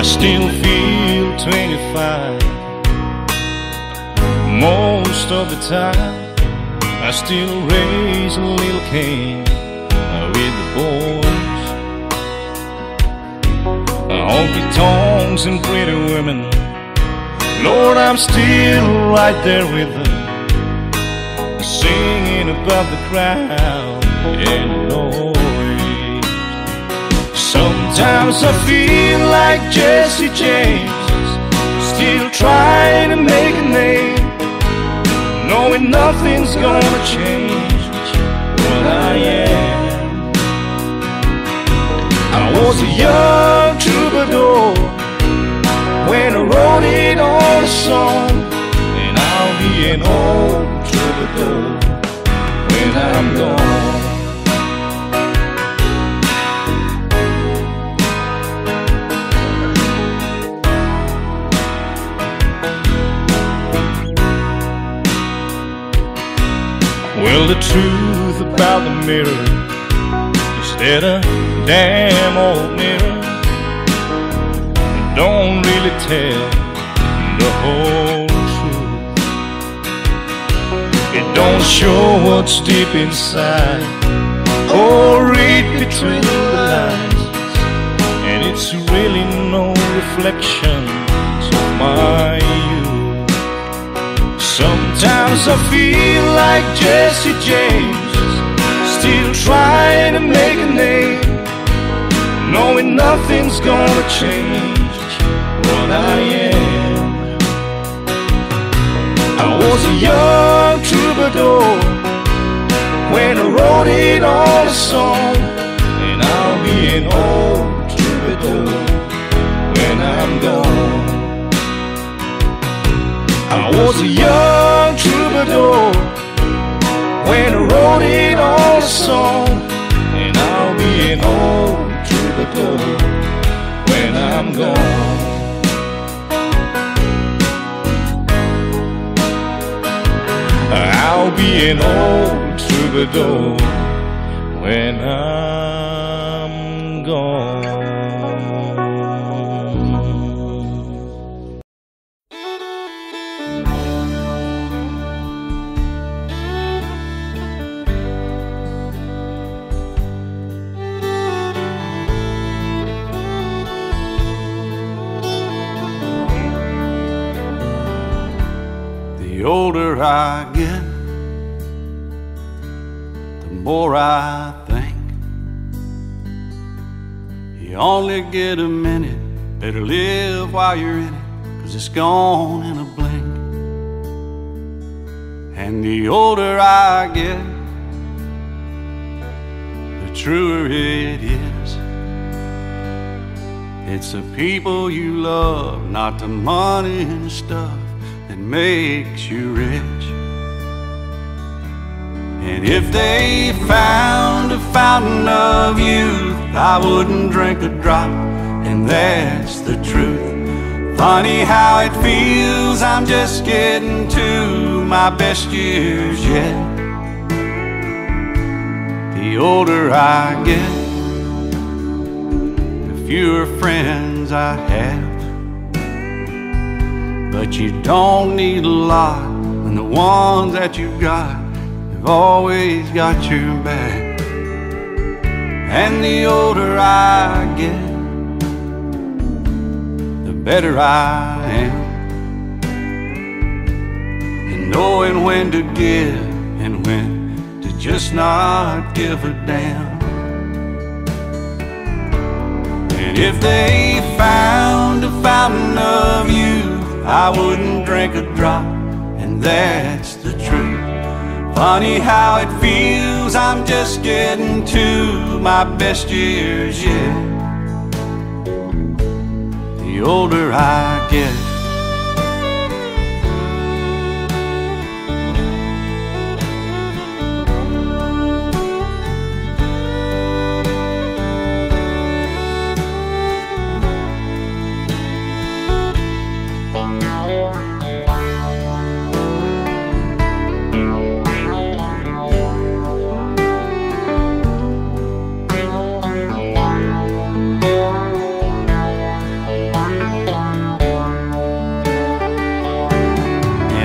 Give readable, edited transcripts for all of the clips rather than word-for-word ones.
I still feel 25 most of the time. I still raise a little cane with the boys. All big tongs and pretty women, Lord, I'm still right there with them, singing above the crowd and noise. Sometimes I feel like Jesse James, still trying to make a name, knowing nothing's gonna change what I am. I was a young troubadour when I wrote it on a song, and I'll be an old troubadour when I'm gone. Well, the truth about the mirror is that a damn old mirror don't really tell the whole truth. It don't show what's deep inside or read between the lines, and it's really no reflection of my youth. Sometimes I feel like Jesse James, still trying to make a name, knowing nothing's gonna change what I am. I was a young troubadour when I wrote it on a song, and I'll be an old troubadour when I'm gone. I was a young troubadour when I wrote it on a song, and I'll be an old troubadour when I'm gone. I'll be an old troubadour when I'm gone. The older I get, the more I think. You only get a minute, better live while you're in it, 'cause it's gone in a blink. And the older I get, the truer it is. It's the people you love, not the money and the stuff, that makes you rich. And if they found a fountain of youth, I wouldn't drink a drop, and that's the truth. Funny how it feels, I'm just getting to my best years yet. The older I get, the fewer friends I have. But you don't need a lot when the ones that you've got have always got your back. And the older I get, the better I am, and knowing when to give and when to just not give a damn. And if they found a fountain of youth, I wouldn't drink a drop, and that's the truth. Funny how it feels, I'm just getting to my best years yet. The older I get.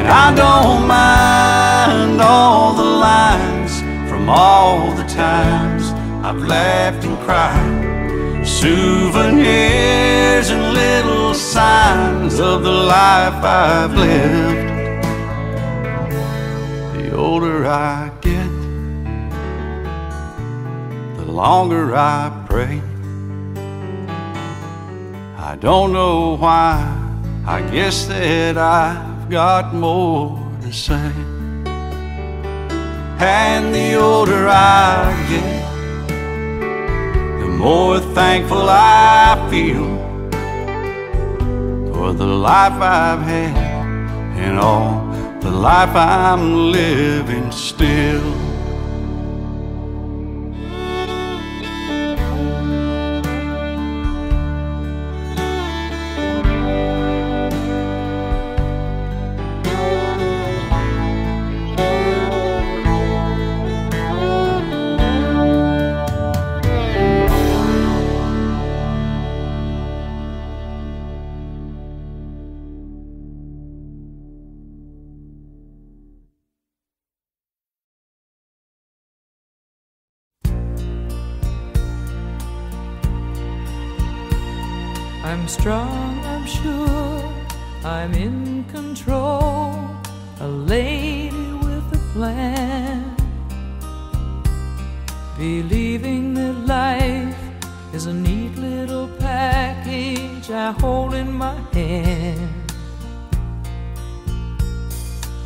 I don't mind all the lines from all the times I've laughed and cried, souvenirs and little signs of the life I've lived. The older I get, the longer I pray. I don't know why, I guess that I've got more to say. And the older I get, the more thankful I feel for the life I've had and all the life I'm living still. I'm strong, I'm sure, I'm in control, a lady with a plan, believing that life is a neat little package I hold in my hand.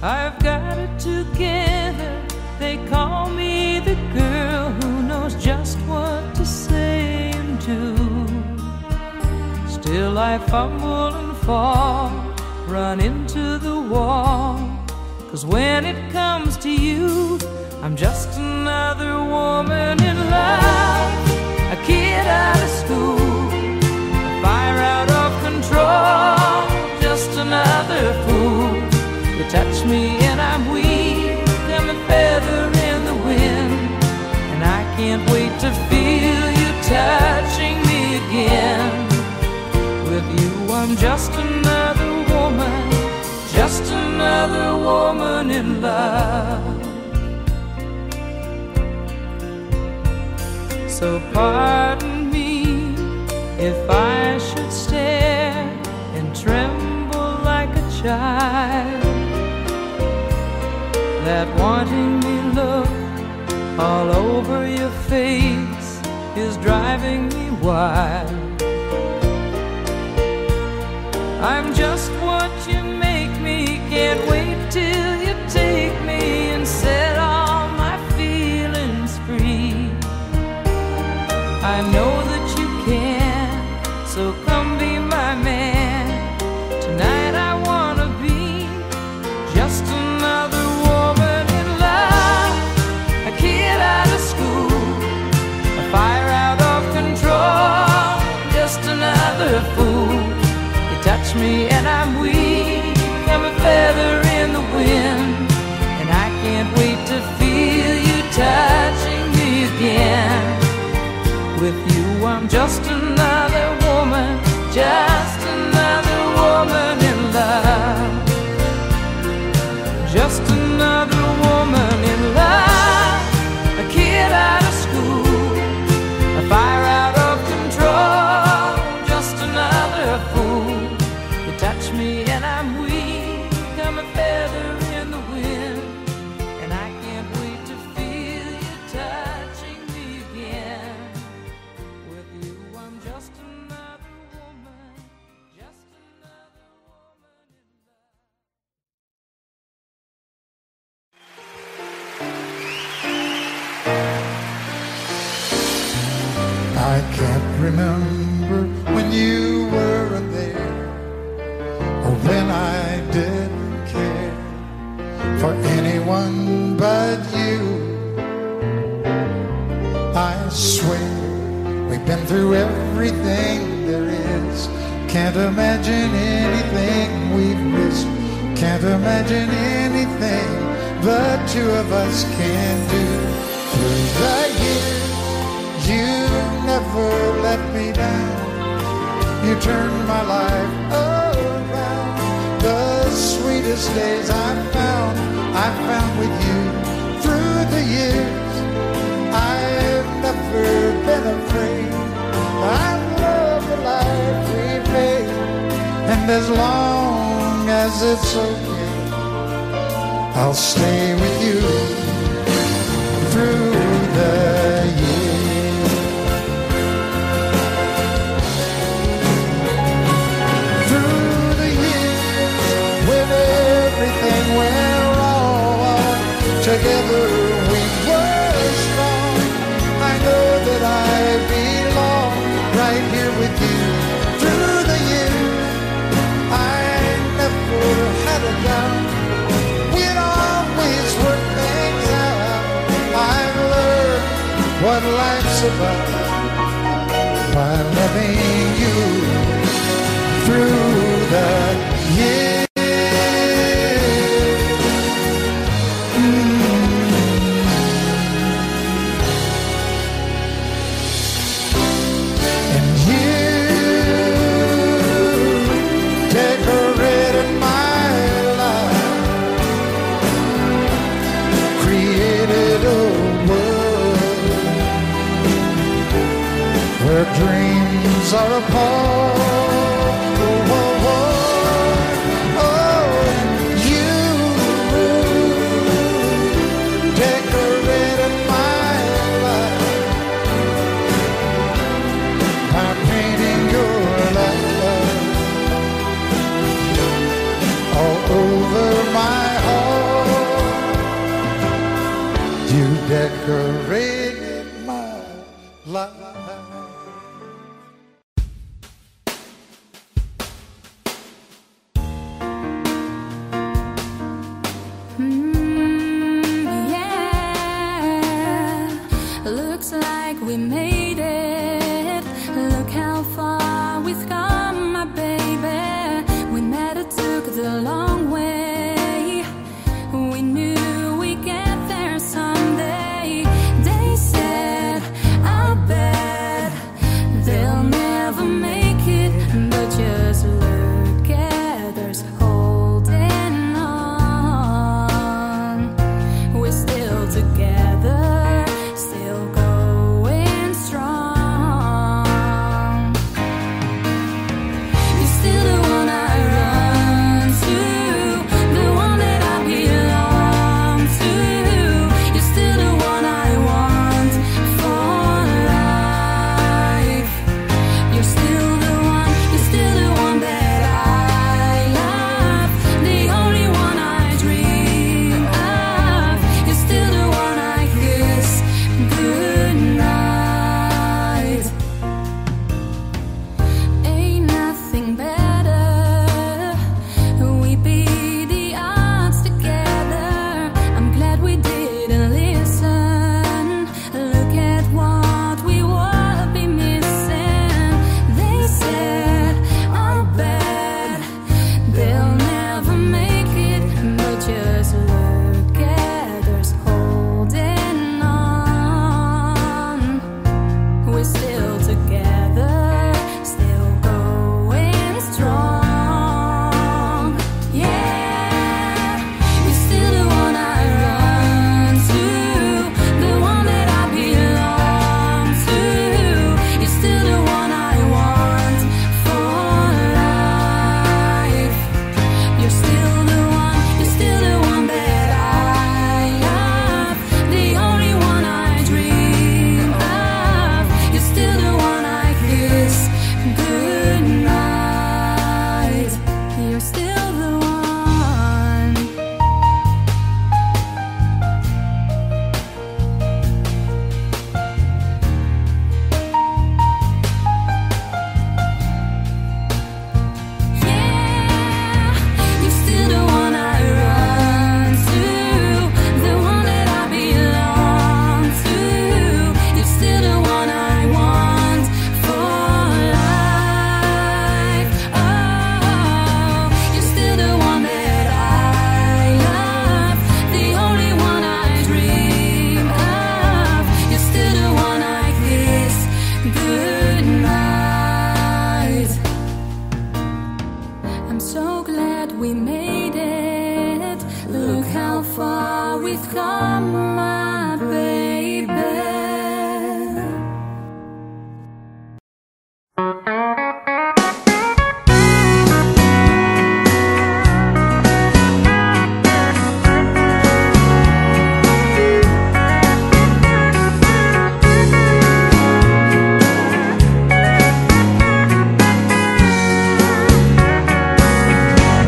I've got it together, they call me the girl who knows just what to say and do. Still I fumble and fall, run into the wall, 'cause when it comes to you, I'm just another woman in love, a kid out of school, a fire out of control, just another fool. You touch me and I'm weak, I'm a feather in the wind, and I can't wait to feel you touching me again. I'm just another woman in love. So pardon me if I should stare and tremble like a child. That wanting me look all over your face is driving me wild. I'm just what you make me, can't wait till you take me and set all my feelings free. I know that you can, so come be my man. Tonight I wanna be just another woman in love, a kid out of school, a fire out of control, just another fool. Touch me and I'm weak, I'm a feather in the wind, and I can't wait to feel you touching me again. With you I'm just another woman, just another woman in love. Just another woman in love, a kid out of school, a fire out of control, just another fool. Touch me and I'm weak, I'm a feather in the wind, and I can't wait to feel you touching me again. With you I'm just another woman, just another woman in love. I can't remember when you weren't there, when I didn't care for anyone but you. I swear we've been through everything there is. Can't imagine anything we've missed. Can't imagine anything the two of us can do. Through the years, you never let me down. You turned my life around. The sweetest greatest days I've found with you through the years. I've never been afraid. I love the life we've made, and as long as it's okay, I'll stay with you through the years. Together we were strong. I know that I belong right here with you through the years. I never had a doubt we'd always work things out. I've learned what life's about by loving you through the years. Dreams are apart. Oh, oh, oh, oh. You decorated my life by painting your love all over my heart. You decorated my life. I'm so glad we made it. Look how far we've come, my baby.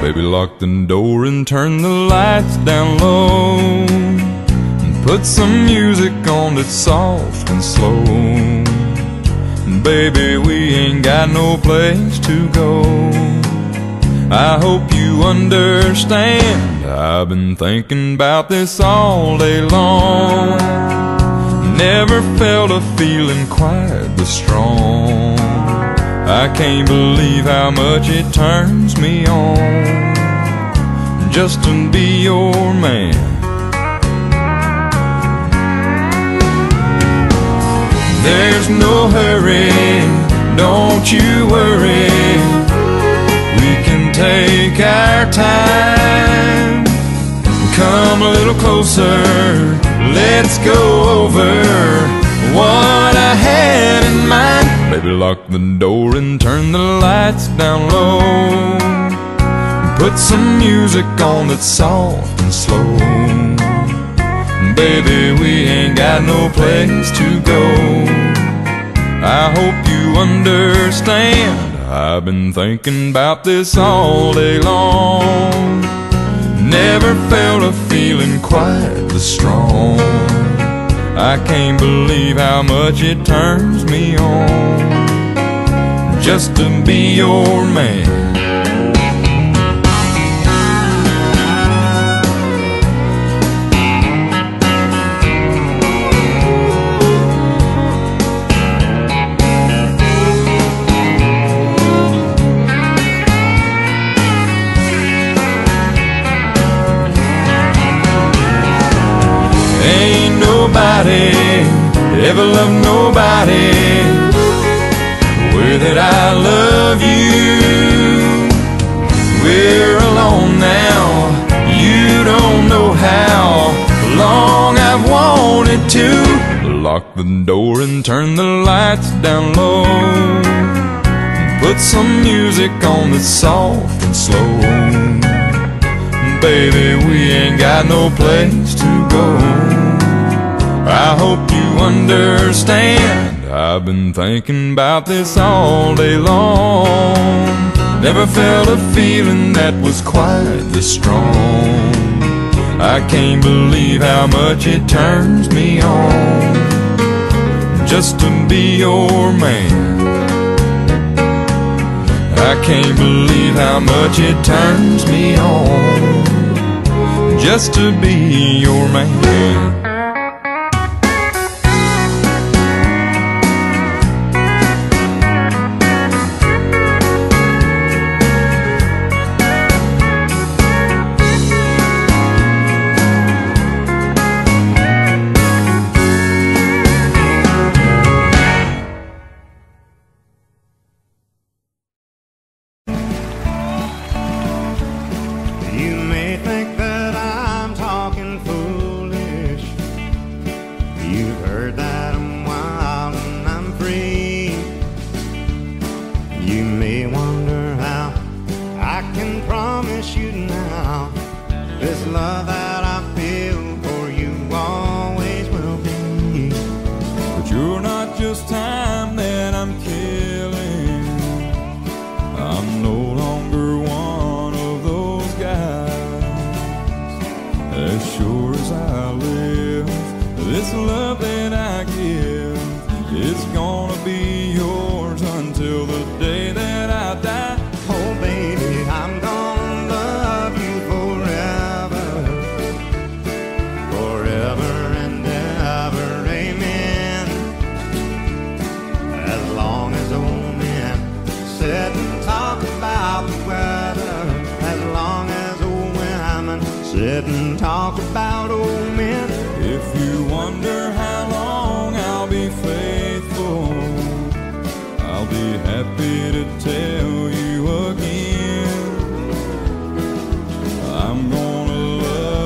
Baby, lock the door and turn the lights down low, and put some music on that's soft and slow. And baby, we ain't got no place to go. I hope you understand, I've been thinking about this all day long. Never felt a feeling quite this strong. I can't believe how much it turns me on just to be your man. There's no hurry, don't you worry, we can take our time. Come a little closer, let's go over what I had in mind. Baby, lock the door and turn the lights down low, and put some music on that's soft and slow. Baby, we ain't got no place to go. I hope you understand, I've been thinking about this all day long. Never felt a feeling quite this strong. I can't believe how much it turns me on just to be your man. Nobody ever loved nobody the way that I love you. We're alone now, you don't know how long I've wanted to. Lock the door and turn the lights down low, and put some music on that's soft and slow. Baby, we ain't got no place to go. I hope you understand, I've been thinking about this all day long. Never felt a feeling that was quite this strong. I can't believe how much it turns me on just to be your man. I can't believe how much it turns me on just to be your man. Tell you again, I'm gonna love you.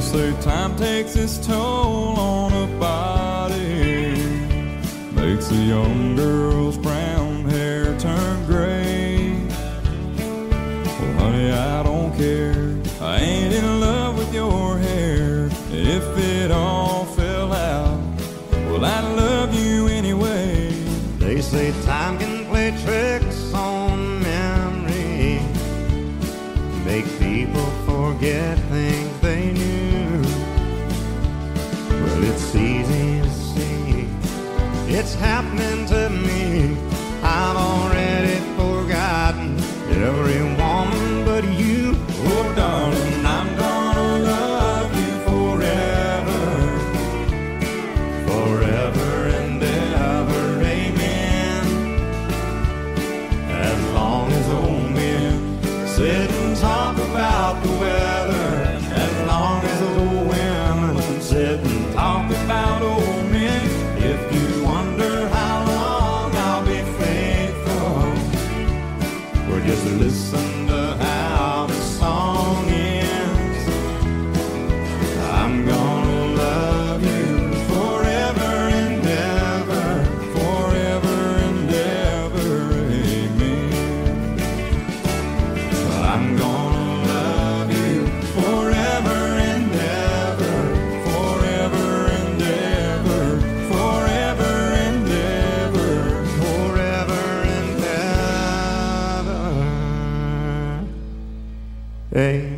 They say time takes its toll on a body, makes a young girl's brown hair turn gray. Well, honey, I don't care, I ain't in love with your hair. If it all fell out, well, I'd love you anyway. They say time can play tricks on memory, make people forget things they knew. It's easy to see, it's happening to me. I've already forgotten every woman but you. Oh darling, I'm gonna love you forever, forever and ever, amen. As long as old men sit and talk about the weather, as long as old women sit and talk about old men. If you wonder how long I'll be faithful, or just listen to how the song ends. I'm gonna love you forever and ever, forever and ever, amen. I'm gonna love you forever and ever, forever and ever, forever and ever, forever and ever. Amen.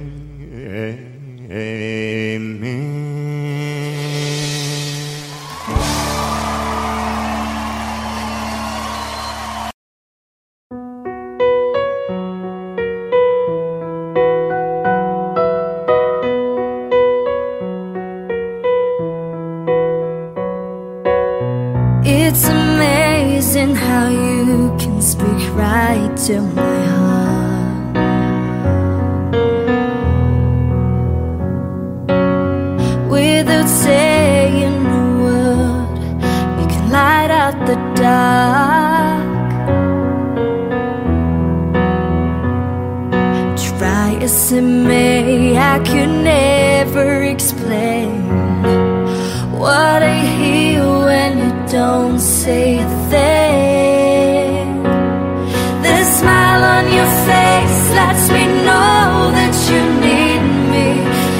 It's amazing how you can speak right to my heart. Without saying a word, you can light out the dark. Try as it may, I could never explain what I hear when you don't say a thing. The smile on your face lets me know that you need me.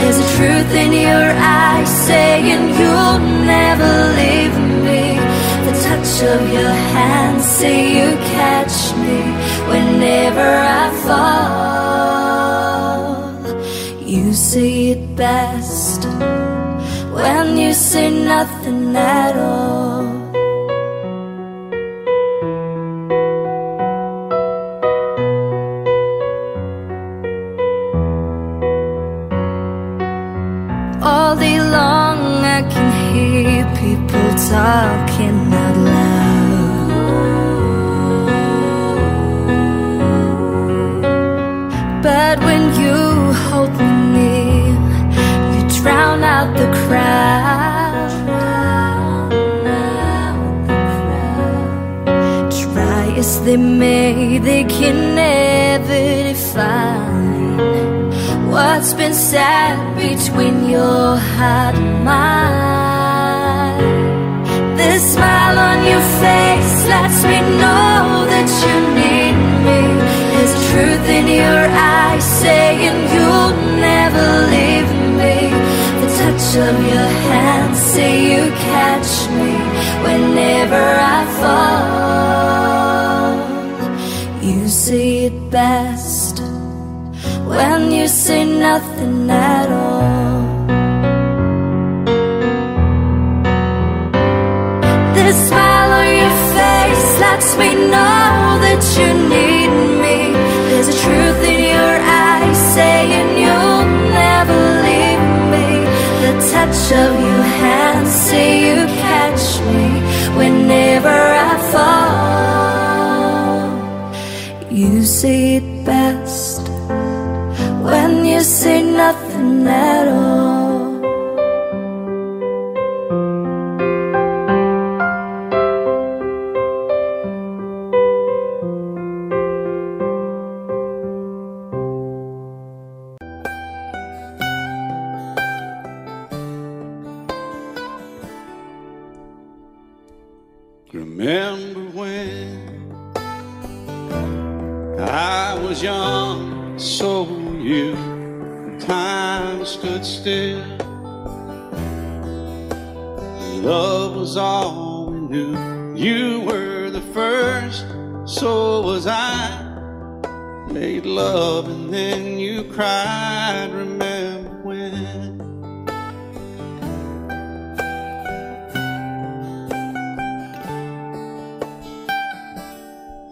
There's a truth in your eyes saying you'll never leave me. The touch of your hand say you catch me whenever I fall. You say it best when you say nothing at all. All day long I can hear people talking out loud, but when you hold me near, you drown out the crowd. Try as they may, they can never define what's been said between your heart and mine. This smile on your face lets me know that you need me. There's truth in your eyes saying you'll never leave me. The touch of your hand say you catch me whenever I fall. You see it best when you say nothing at all. The smile on your face lets me know that you need me. There's a truth in your eyes saying you'll never leave me. The touch of your hand say you catch me whenever I fall. You say it best when you say nothing at all. I was young, so were you. Time stood still. Love was all we knew. You were the first, so was I. Made love and then you cried. Remember when?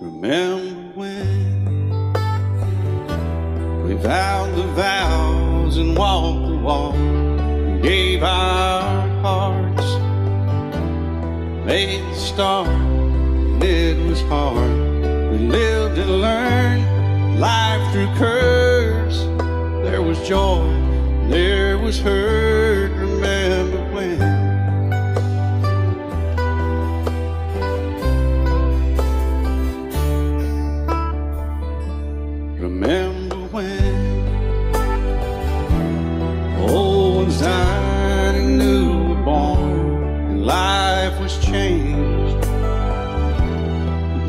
Remember when we vowed the vows and walked the walk, we gave our hearts, made the start, and it was hard. We lived and learned life through curves. There was joy, there was hurt. Remember when? Remember when old ones died and new were born, and life was changed,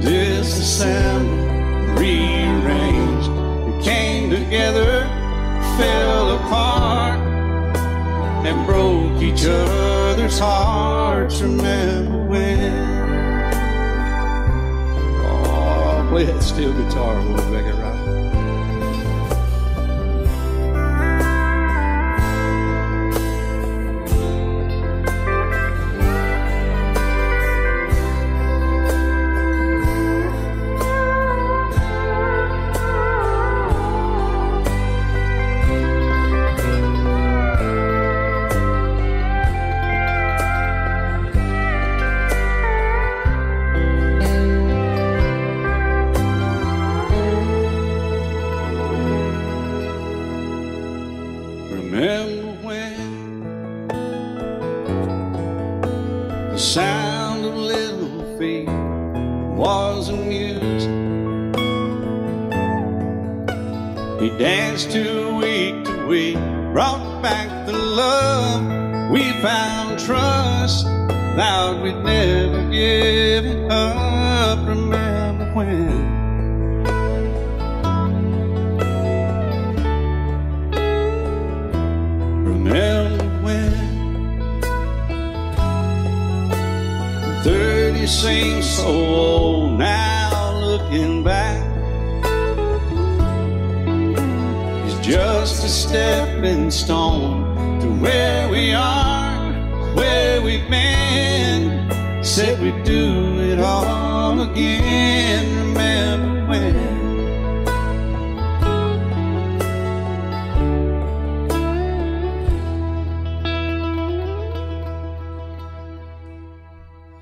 disassembled, rearranged. We came together, fell apart, and broke each other's hearts. Remember when? Oh, play that steel guitar, we'll make it right. Remember when the sound of little feet was amusing? He danced too week to week, brought back the love. We found trust, vowed we'd never give it up. Remember when? Remember when? 30 seems so old now, looking back. It's just a stepping stone to where we are, where we've been. Said we'd do it all again. Remember when?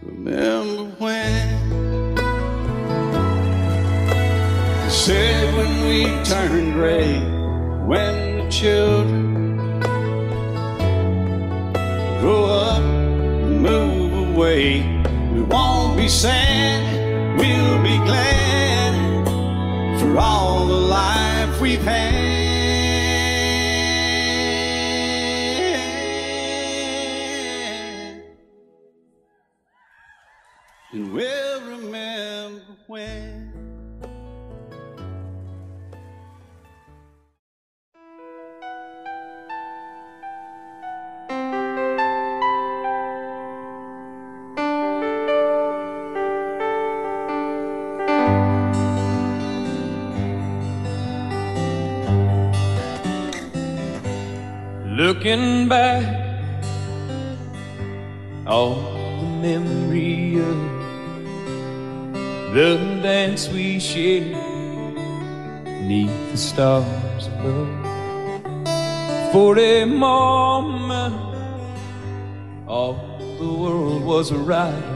Remember when they said when we turned gray, when the children grow up and move away, we won't be sad, we'll be glad for all the life we've had. And we'll remember when. Looking back on the memory of the dance we shared neath the stars above. For a moment all the world was right.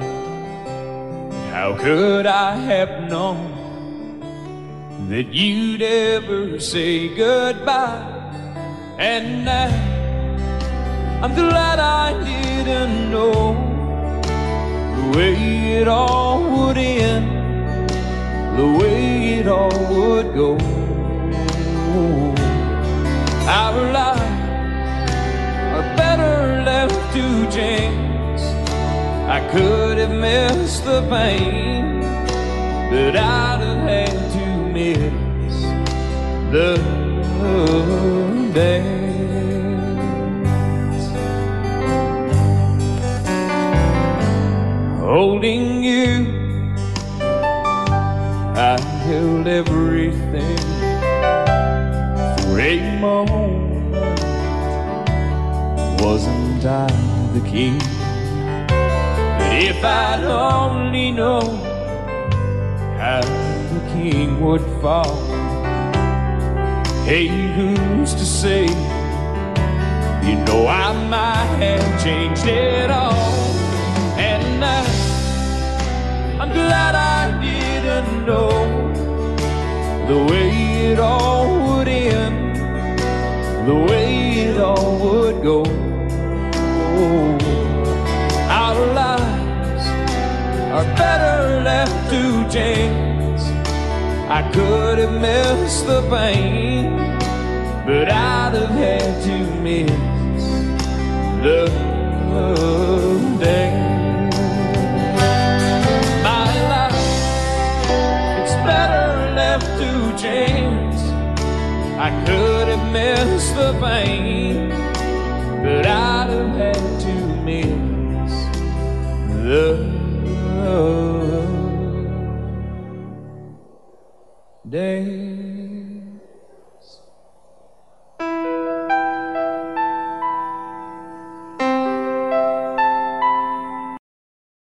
How could I have known that you'd ever say goodbye? And now I'm glad I didn't know the way it all would end, the way it all would go. Our lives are better left to chance. I could have missed the pain, but I'd have had too many. is the dance. Holding you, I held everything for a moment. Wasn't I the king? But if I'd only known how the king would fall, hey, who's to say? You know, I might have changed it all. And I'm glad I didn't know the way it all would end, the way it all would go. Oh, our lives are better left to chance. I could have missed the pain, but I'd have had to miss the day. My life, it's better left to chance. I could have missed the pain, but I'd have had to miss the day.